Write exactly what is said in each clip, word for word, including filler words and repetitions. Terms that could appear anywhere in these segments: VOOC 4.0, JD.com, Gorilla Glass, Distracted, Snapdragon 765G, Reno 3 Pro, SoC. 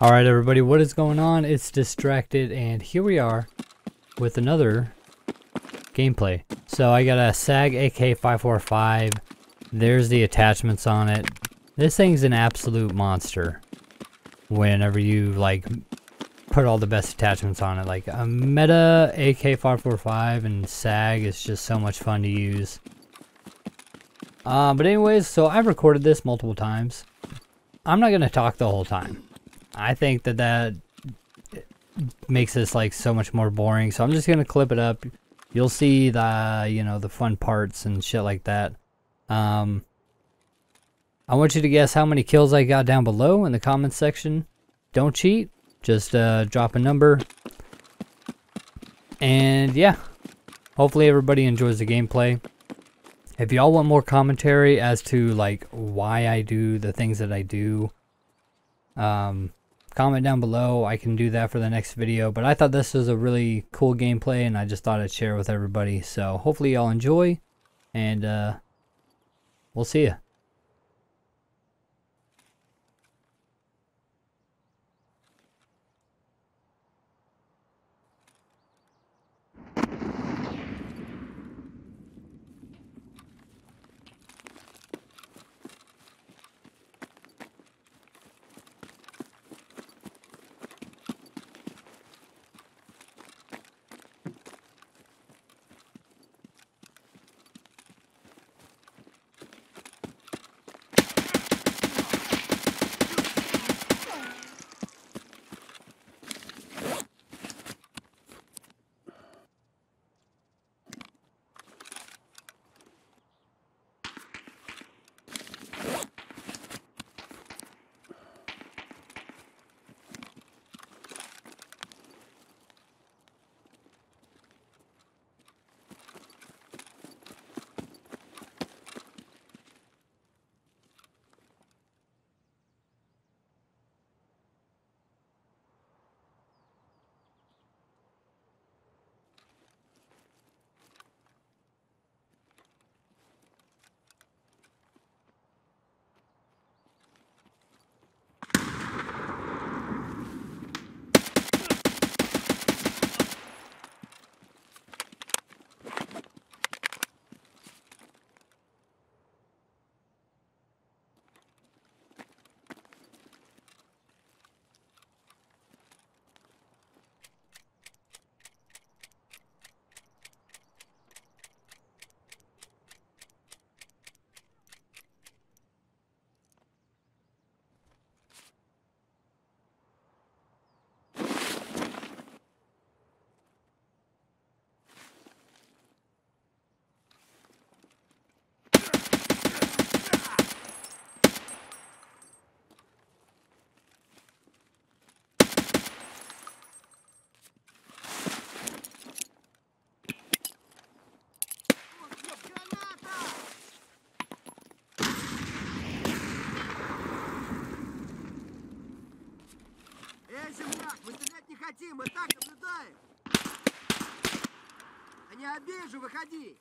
All right, everybody, what is going on? It's Distracted, and here we are with another gameplay. So I got a SAG A K five forty-five. There's the attachments on it. This thing's an absolute monster whenever you like put all the best attachments on it. Like a meta A K five forty-five and SAG is just so much fun to use. Uh, but anyways, so I've recorded this multiple times. I'm not gonna talk the whole time. I think that that makes this like so much more boring. So I'm just gonna clip it up. You'll see the, you know, the fun parts and shit like that. Um, I want you to guess how many kills I got down below in the comments section. Don't cheat. Just uh, drop a number. And yeah, hopefully everybody enjoys the gameplay. If y'all want more commentary as to like why I do the things that I do, um, comment down below. I can do that for the next video, but I thought this was a really cool gameplay and I just thought I'd share with everybody. So hopefully y'all enjoy, and uh, we'll see ya. Выстрелять не хотим, мы так наблюдаем. Да не обижу, выходи.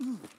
Mm.